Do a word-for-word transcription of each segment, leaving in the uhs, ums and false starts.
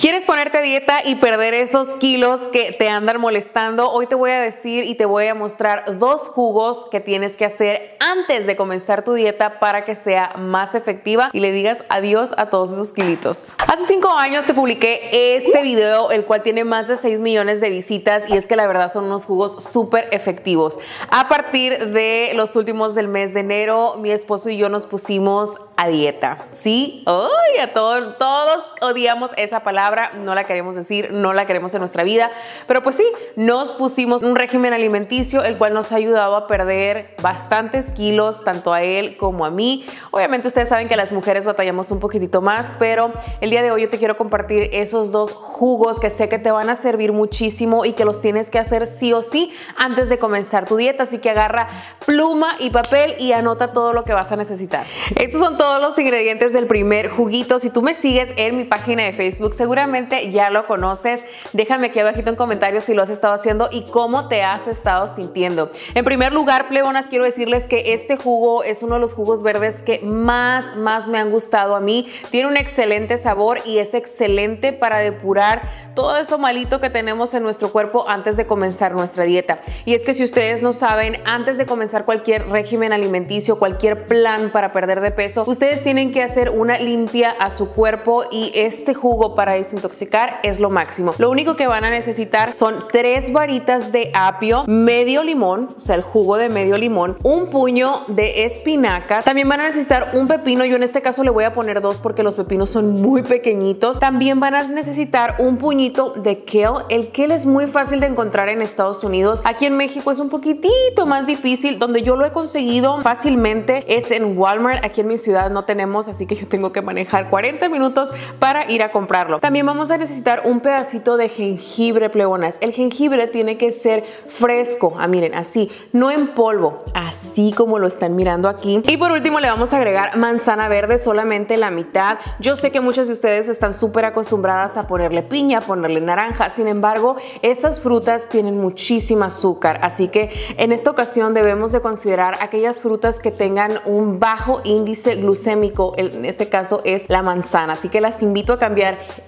¿Quieres ponerte a dieta y perder esos kilos que te andan molestando? Hoy te voy a decir y te voy a mostrar dos jugos que tienes que hacer antes de comenzar tu dieta para que sea más efectiva y le digas adiós a todos esos kilitos. Hace cinco años te publiqué este video, el cual tiene más de seis millones de visitas, y es que la verdad son unos jugos súper efectivos. A partir de los últimos del mes de enero, mi esposo y yo nos pusimos a dieta. Sí, ¡ay! A todos, todos odiamos esa palabra. No la queremos decir, no la queremos en nuestra vida, pero pues sí, nos pusimos un régimen alimenticio, el cual nos ha ayudado a perder bastantes kilos, tanto a él como a mí. Obviamente ustedes saben que las mujeres batallamos un poquitito más, pero el día de hoy yo te quiero compartir esos dos jugos que sé que te van a servir muchísimo y que los tienes que hacer sí o sí antes de comenzar tu dieta, así que agarra pluma y papel y anota todo lo que vas a necesitar. Estos son todos los ingredientes del primer juguito. Si tú me sigues en mi página de Facebook, seguramente Seguramente ya lo conoces. Déjame aquí abajito en comentarios si lo has estado haciendo y cómo te has estado sintiendo. En primer lugar, plebonas, quiero decirles que este jugo es uno de los jugos verdes que más, más me han gustado a mí. Tiene un excelente sabor y es excelente para depurar todo eso malito que tenemos en nuestro cuerpo antes de comenzar nuestra dieta. Y es que si ustedes no saben, antes de comenzar cualquier régimen alimenticio, cualquier plan para perder de peso, ustedes tienen que hacer una limpia a su cuerpo, y este jugo para desintoxicar es lo máximo. Lo único que van a necesitar son tres varitas de apio, medio limón, o sea, el jugo de medio limón, un puño de espinacas. También van a necesitar un pepino. Yo en este caso le voy a poner dos porque los pepinos son muy pequeñitos. También van a necesitar un puñito de kale. El kale es muy fácil de encontrar en Estados Unidos. Aquí en México es un poquitito más difícil. Donde yo lo he conseguido fácilmente es en Walmart. Aquí en mi ciudad no tenemos, así que yo tengo que manejar cuarenta minutos para ir a comprarlo. También vamos a necesitar un pedacito de jengibre, plebonas. El jengibre tiene que ser fresco. Ah, miren, así, no en polvo, así como lo están mirando aquí. Y por último le vamos a agregar manzana verde, solamente la mitad. Yo sé que muchas de ustedes están súper acostumbradas a ponerle piña, ponerle naranja. Sin embargo, esas frutas tienen muchísima azúcar, así que en esta ocasión debemos de considerar aquellas frutas que tengan un bajo índice glucémico. En este caso es la manzana, así que las invito a cambiar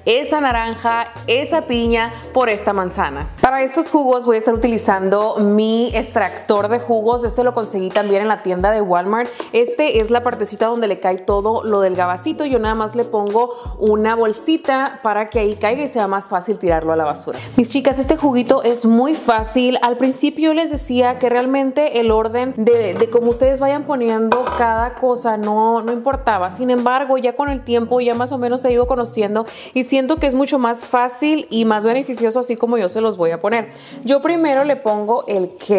esa naranja, esa piña por esta manzana. Para estos jugos voy a estar utilizando mi extractor de jugos. Este lo conseguí también en la tienda de Walmart. Este es la partecita donde le cae todo lo del gabacito. Yo nada más le pongo una bolsita para que ahí caiga y sea más fácil tirarlo a la basura. Mis chicas, este juguito es muy fácil. Al principio les decía que realmente el orden de, de cómo ustedes vayan poniendo cada cosa no, no importaba. Sin embargo, ya con el tiempo ya más o menos he ido conociendo y siento que es mucho más fácil y más beneficioso así como yo se los voy a poner. Yo primero le pongo el kale.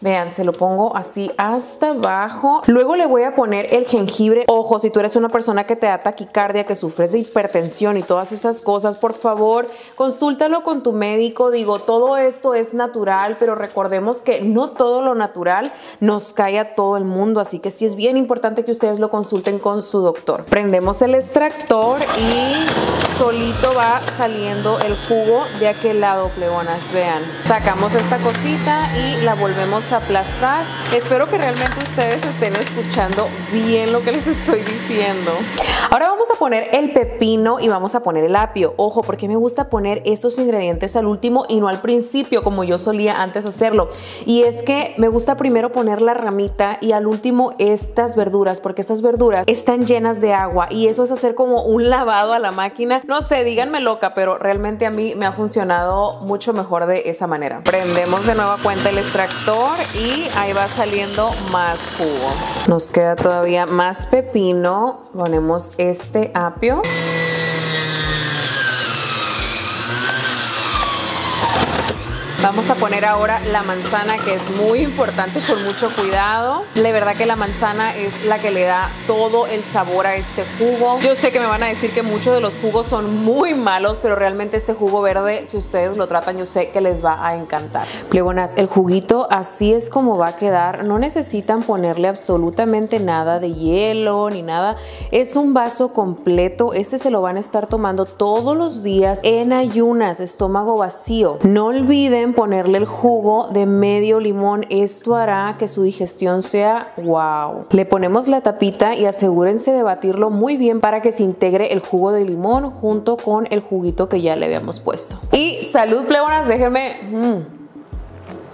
Vean, se lo pongo así hasta abajo. Luego le voy a poner el jengibre. Ojo, si tú eres una persona que te da taquicardia, que sufres de hipertensión y todas esas cosas, por favor, consúltalo con tu médico. Digo, todo esto es natural, pero recordemos que no todo lo natural nos cae a todo el mundo. Así que sí es bien importante que ustedes lo consulten con su doctor. Prendemos el extractor y solito va saliendo el jugo de aquel lado, plebonas. Vean, sacamos esta cosita y la volvemos aplastar. Espero que realmente ustedes estén escuchando bien lo que les estoy diciendo. Ahora vamos a poner el pepino y vamos a poner el apio. Ojo, porque me gusta poner estos ingredientes al último y no al principio como yo solía antes hacerlo. Y es que me gusta primero poner la ramita y al último estas verduras, porque estas verduras están llenas de agua y eso es hacer como un lavado a la máquina. No sé, díganme loca, pero realmente a mí me ha funcionado mucho mejor de esa manera. Prendemos de nueva cuenta el extractor y ahí va saliendo más jugo. Nos queda todavía más pepino. Ponemos este apio. Vamos a poner ahora la manzana, que es muy importante, con mucho cuidado. De verdad que la manzana es la que le da todo el sabor a este jugo. Yo sé que me van a decir que muchos de los jugos son muy malos, pero realmente este jugo verde, si ustedes lo tratan, yo sé que les va a encantar. Plebonas, el juguito así es como va a quedar. No necesitan ponerle absolutamente nada de hielo ni nada. Es un vaso completo. Este se lo van a estar tomando todos los días en ayunas, estómago vacío. No olviden pueden ponerle el jugo de medio limón. Esto hará que su digestión sea wow. Le ponemos la tapita y asegúrense de batirlo muy bien para que se integre el jugo de limón junto con el juguito que ya le habíamos puesto. Y salud, plebonas, déjenme... Mm.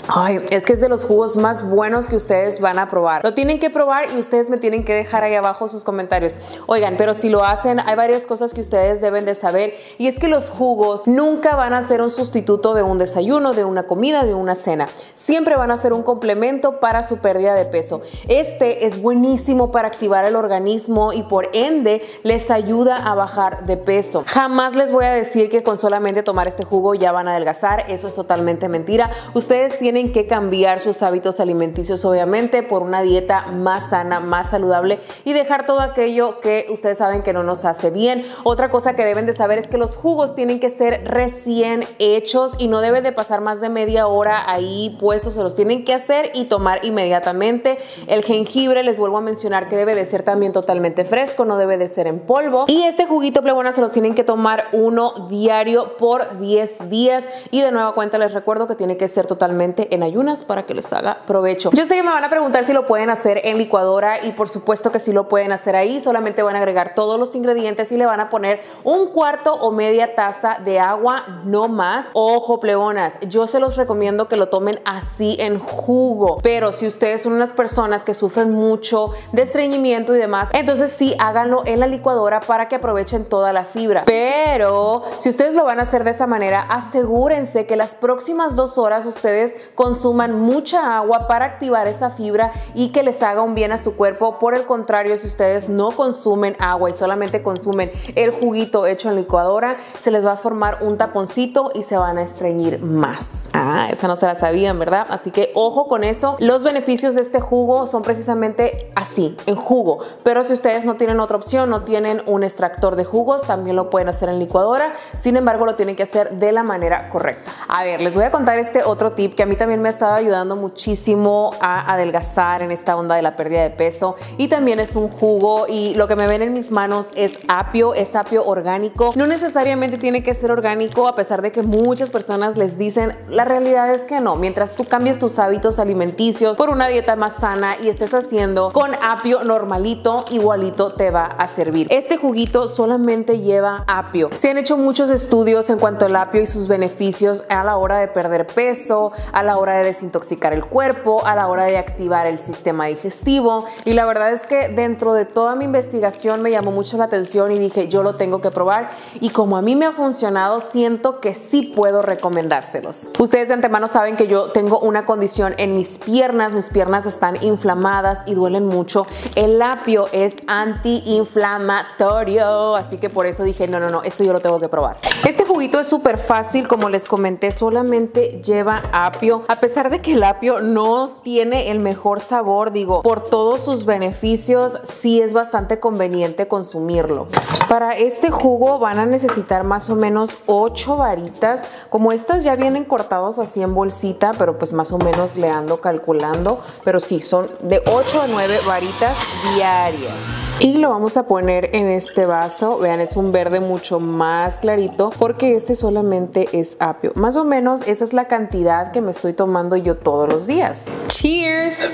Ay, es que es de los jugos más buenos que ustedes van a probar. Lo tienen que probar y ustedes me tienen que dejar ahí abajo sus comentarios. Oigan, pero si lo hacen, hay varias cosas que ustedes deben de saber. Y es que los jugos nunca van a ser un sustituto de un desayuno, de una comida, de una cena. Siempre van a ser un complemento para su pérdida de peso. Este es buenísimo para activar el organismo y por ende les ayuda a bajar de peso. Jamás les voy a decir que con solamente tomar este jugo ya van a adelgazar. Eso es totalmente mentira. Ustedes tienen Tienen que cambiar sus hábitos alimenticios, obviamente, por una dieta más sana, más saludable y dejar todo aquello que ustedes saben que no nos hace bien. Otra cosa que deben de saber es que los jugos tienen que ser recién hechos y no deben de pasar más de media hora ahí puestos. Se los tienen que hacer y tomar inmediatamente. El jengibre, les vuelvo a mencionar que debe de ser también totalmente fresco, no debe de ser en polvo. Y este juguito, plebonas, se los tienen que tomar uno diario por diez días. Y de nueva cuenta les recuerdo que tiene que ser totalmente en ayunas para que les haga provecho. Yo sé que me van a preguntar si lo pueden hacer en licuadora y por supuesto que sí lo pueden hacer ahí. Solamente van a agregar todos los ingredientes y le van a poner un cuarto o media taza de agua, no más. Ojo, plebonas, yo se los recomiendo que lo tomen así en jugo, pero si ustedes son unas personas que sufren mucho de estreñimiento y demás, entonces sí háganlo en la licuadora para que aprovechen toda la fibra. Pero si ustedes lo van a hacer de esa manera, asegúrense que las próximas dos horas ustedes consuman mucha agua para activar esa fibra y que les haga un bien a su cuerpo. Por el contrario, si ustedes no consumen agua y solamente consumen el juguito hecho en licuadora, se les va a formar un taponcito y se van a estreñir más. Ah, esa no se la sabían, ¿verdad? Así que ojo con eso. Los beneficios de este jugo son precisamente así, en jugo. Pero si ustedes no tienen otra opción, no tienen un extractor de jugos, también lo pueden hacer en licuadora. Sin embargo, lo tienen que hacer de la manera correcta. A ver, les voy a contar este otro tip que a mí también me ha estado ayudando muchísimo a adelgazar en esta onda de la pérdida de peso, y también es un jugo, y lo que me ven en mis manos es apio, es apio orgánico. No necesariamente tiene que ser orgánico, a pesar de que muchas personas les dicen, la realidad es que no. Mientras tú cambies tus hábitos alimenticios por una dieta más sana y estés haciendo con apio normalito, igualito te va a servir. Este juguito solamente lleva apio. Se han hecho muchos estudios en cuanto al apio y sus beneficios a la hora de perder peso, a a la hora de desintoxicar el cuerpo, a la hora de activar el sistema digestivo, y la verdad es que dentro de toda mi investigación me llamó mucho la atención y dije, yo lo tengo que probar, y como a mí me ha funcionado, siento que sí puedo recomendárselos. Ustedes de antemano saben que yo tengo una condición en mis piernas, mis piernas están inflamadas y duelen mucho. El apio es antiinflamatorio, así que por eso dije, no, no, no, esto yo lo tengo que probar. Este juguito es súper fácil, como les comenté, solamente lleva apio. A pesar de que el apio no tiene el mejor sabor, digo, por todos sus beneficios, sí es bastante conveniente consumirlo. Para este jugo van a necesitar más o menos ocho varitas. Como estas ya vienen cortados así en bolsita, pero pues más o menos le ando calculando. Pero sí, son de ocho a nueve varitas diarias. Y lo vamos a poner en este vaso. Vean, es un verde mucho más clarito porque este solamente es apio. Más o menos esa es la cantidad que me estoy tomando yo todos los días. Cheers.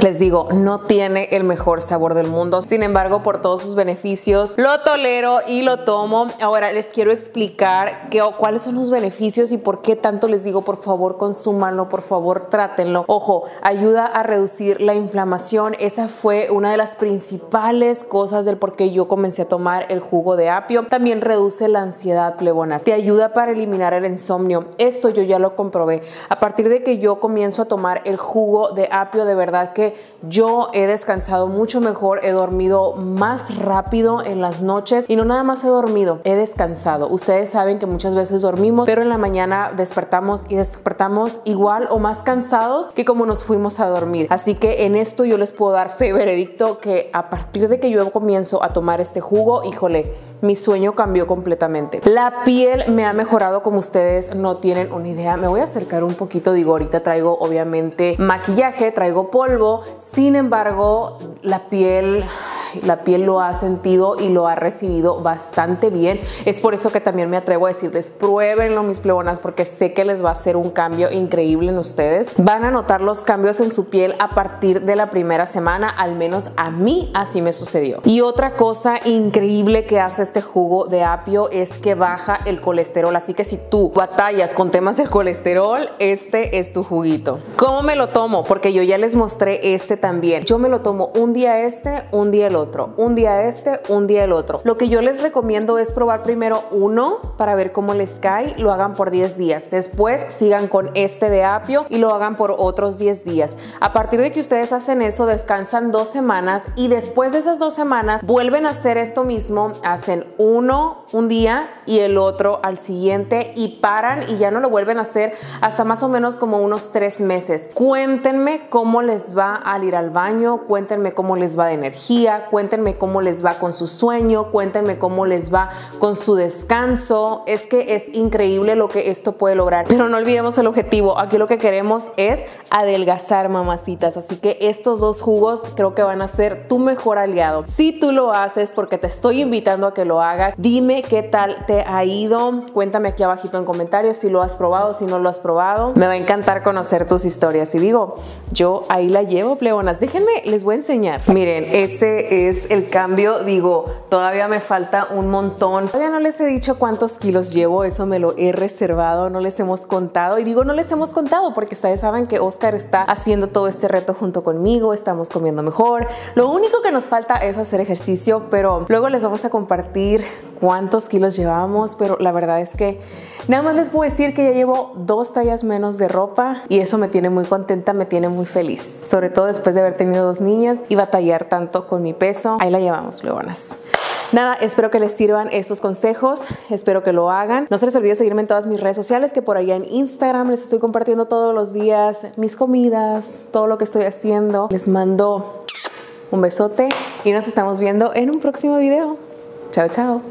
Les digo, no tiene el mejor sabor del mundo. Sin embargo, por todos sus beneficios, lo tolero y lo tomo. Ahora les quiero explicar que, o, cuáles son los beneficios y por qué tanto les digo, por favor, consúmanlo, por favor, trátenlo. Ojo, ayuda a reducir la inflamación. Esa fue una de las principales cosas del por qué yo comencé a tomar el jugo de apio. También reduce la ansiedad, plebonas. Te ayuda para eliminar el insomnio. Esto yo ya lo comprobé. A partir de que yo comienzo a tomar el jugo de apio, de verdad que yo he descansado mucho mejor, he dormido más rápido en las noches, y no nada más he dormido, he descansado. Ustedes saben que muchas veces dormimos, pero en la mañana despertamos y despertamos igual o más cansados que como nos fuimos a dormir. Así que en esto yo les puedo dar fe y veredicto que a partir de que yo comienzo a tomar este jugo, híjole, mi sueño cambió completamente. La piel me ha mejorado como ustedes no tienen una idea. Me voy a acercar un poquito, digo, ahorita traigo obviamente maquillaje, traigo polvo. Sin embargo, la piel la piel lo ha sentido y lo ha recibido bastante bien. Es por eso que también me atrevo a decirles, pruébenlo, mis plebonas, porque sé que les va a hacer un cambio increíble en ustedes. Van a notar los cambios en su piel a partir de la primera semana, al menos a mí así me sucedió. Y otra cosa increíble que hace este jugo de apio es que baja el colesterol, así que si tú batallas con temas del colesterol, este es tu juguito. ¿Cómo me lo tomo? Porque yo ya les mostré este también. Yo me lo tomo un día este, un día el otro, un día este, un día el otro. Lo que yo les recomiendo es probar primero uno para ver cómo les cae, lo hagan por diez días, después sigan con este de apio y lo hagan por otros diez días. A partir de que ustedes hacen eso, descansan dos semanas y después de esas dos semanas vuelven a hacer esto mismo, hacen uno un día y el otro al siguiente y paran y ya no lo vuelven a hacer hasta más o menos como unos tres meses. Cuéntenme cómo les va al ir al baño, cuéntenme cómo les va de energía, cuéntenme cómo les va con su sueño, cuéntenme cómo les va con su descanso. Es que es increíble lo que esto puede lograr, pero no olvidemos el objetivo. Aquí lo que queremos es adelgazar, mamacitas, así que estos dos jugos creo que van a ser tu mejor aliado. Si tú lo haces, porque te estoy invitando a que lo hagas, dime qué tal te ha ido, cuéntame aquí abajito en comentarios si lo has probado, si no lo has probado. Me va a encantar conocer tus historias y digo, yo ahí la llevo, plebonas. Déjenme, les voy a enseñar. Miren, ese es el cambio. Digo, todavía me falta un montón. Todavía no les he dicho cuántos kilos llevo, eso me lo he reservado, no les hemos contado. Y digo, no les hemos contado porque ustedes saben que Oscar está haciendo todo este reto junto conmigo, estamos comiendo mejor. Lo único que nos falta es hacer ejercicio, pero luego les vamos a compartir cuántos kilos llevamos, pero la verdad es que nada más les puedo decir que ya llevo dos tallas menos de ropa y eso me tiene muy contenta, me tiene muy feliz, sobre todo después de haber tenido dos niñas y batallar tanto con mi peso. Ahí la llevamos, plebonas. Nada, espero que les sirvan estos consejos, espero que lo hagan. No se les olvide seguirme en todas mis redes sociales, que por allá en Instagram les estoy compartiendo todos los días mis comidas, todo lo que estoy haciendo. Les mando un besote y nos estamos viendo en un próximo video. Chao, chao.